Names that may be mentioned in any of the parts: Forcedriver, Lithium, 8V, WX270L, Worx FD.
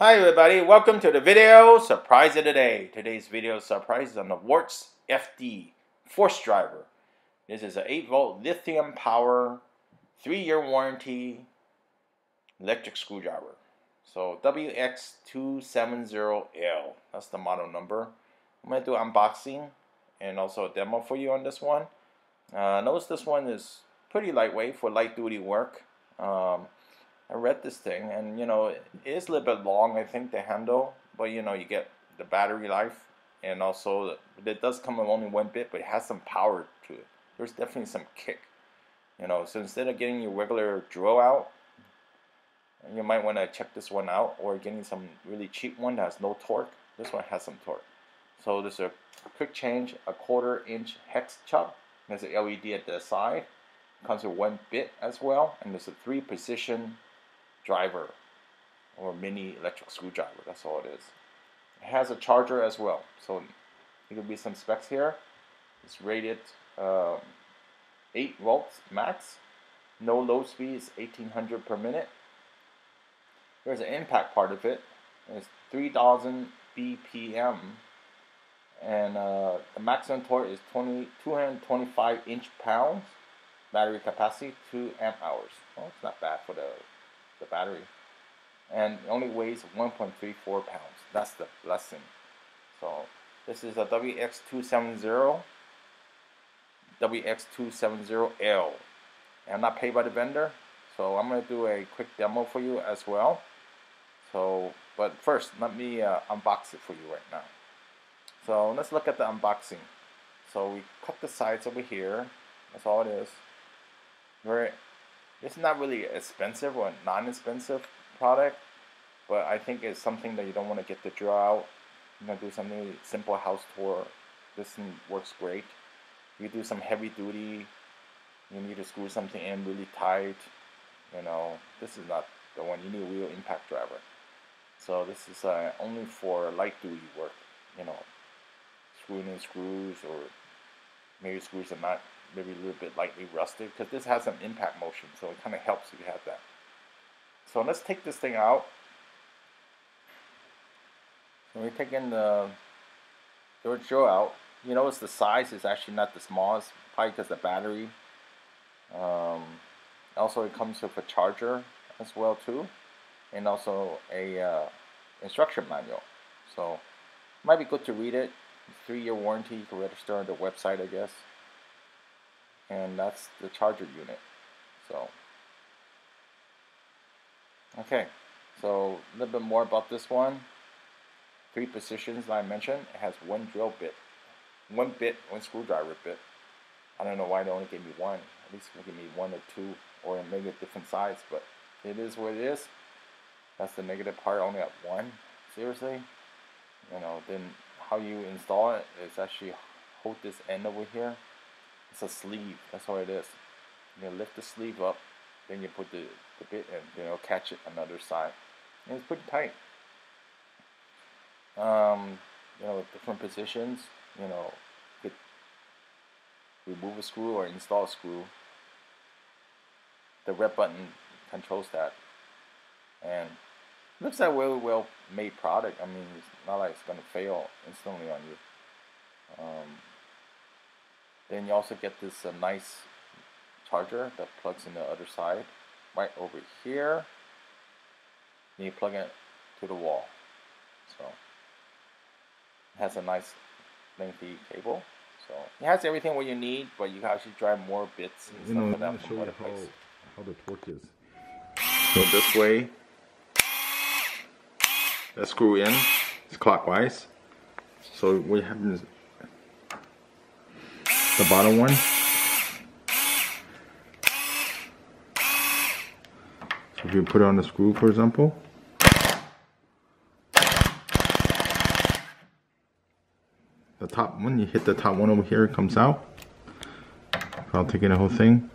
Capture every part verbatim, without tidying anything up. Hi everybody, welcome to the video surprise of the day. Today's video surprise is on the Worx F D Forcedriver. This is an eight volt lithium power, three year warranty electric screwdriver. So W X two seven zero L, that's the model number. I'm going to do unboxing and also a demo for you on this one. Uh, notice this one is pretty lightweight for light duty work. Um, I read this thing, and you know, it is a little bit long, I think, the handle, but you know, you get the battery life, and also it does come with only one bit, but it has some power to it. There's definitely some kick, you know. So instead of getting your regular drill out, you might want to check this one out, or getting some really cheap one that has no torque. This one has some torque. So this is a quick change, a quarter inch hex chuck. There's an L E D at the side. Comes with one bit as well, and there's a three position driver or mini electric screwdriver. That's all it is. It has a charger as well, so there could be some specs here. It's rated um, eight volts max. No load speed is eighteen hundred per minute. There's an impact part of it. It's three thousand B P M, and uh, the maximum torque is two hundred twenty-five inch pounds. Battery capacity two amp hours. Well, it's not bad for the the battery, and it only weighs one point three four pounds. That's the blessing. So this is a W X two seventy W X two seventy L, and I'm not paid by the vendor, so I'm going to do a quick demo for you as well. So but first let me uh, unbox it for you right now. So let's look at the unboxing. So we cut the sides over here. That's all it is. Very It's not really expensive or a non-expensive product, but I think it's something that you don't want to get the drill out. You know, do something simple house tour. This thing works great. You do some heavy duty. You need to screw something in really tight. You know, this is not the one. You need a real impact driver. So this is uh, only for light duty work. You know, screwing in screws, or maybe screws are not. Maybe a little bit lightly rusted, because this has some impact motion, so it kind of helps if you have that. So let's take this thing out. When we're taking the drill out, you notice the size is actually not the smallest, probably because the battery. Um, also, it comes with a charger as well too, and also a uh, instruction manual. So it might be good to read it. Three year warranty. You can register on the website, I guess. And that's the charger unit. So okay, so a little bit more about this one. Three positions like I mentioned. It has one drill bit, one bit, one screwdriver bit. I don't know why they only gave me one. At least they gave me one or two, or maybe a different size, but it is what it is. That's the negative part, only at one. Seriously, you know, then how you install it is actually hold this end over here. It's a sleeve, that's all it is. You lift the sleeve up, then you put the, the bit in, you know, catch it on the other side. And it's pretty tight. Um, you know, different positions, you know, could remove a screw or install a screw. The red button controls that. And it looks like a really well made product. I mean, it's not like it's going to fail instantly on you. Um, Then you also get this uh, nice charger that plugs in the other side, right over here. Then you plug it to the wall. So it has a nice lengthy cable. So it has everything what you need, but you can actually drive more bits and you stuff know, like that from other places. How the torque is. So this way, the screw in is clockwise. So what happens? The bottom one. So if you put it on the screw, for example, the top one, you hit the top one over here, it comes out. I'll take in the whole thing.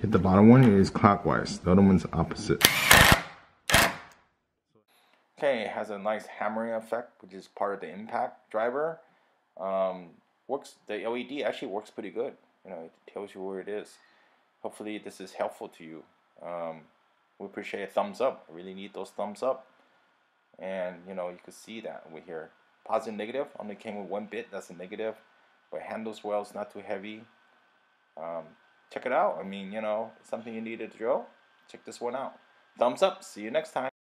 Hit the bottom one, it is clockwise. The other one's opposite. Okay, it has a nice hammering effect, which is part of the impact driver. Um, Works, the L E D actually works pretty good. You know, it tells you where it is. Hopefully this is helpful to you. Um, we appreciate a thumbs up. I really need those thumbs up. And you know, you can see that over here. Positive, negative only came with one bit. That's a negative, but handles well. It's not too heavy. Um, check it out. I mean, you know, it's something you need to drill. Check this one out. Thumbs up. See you next time.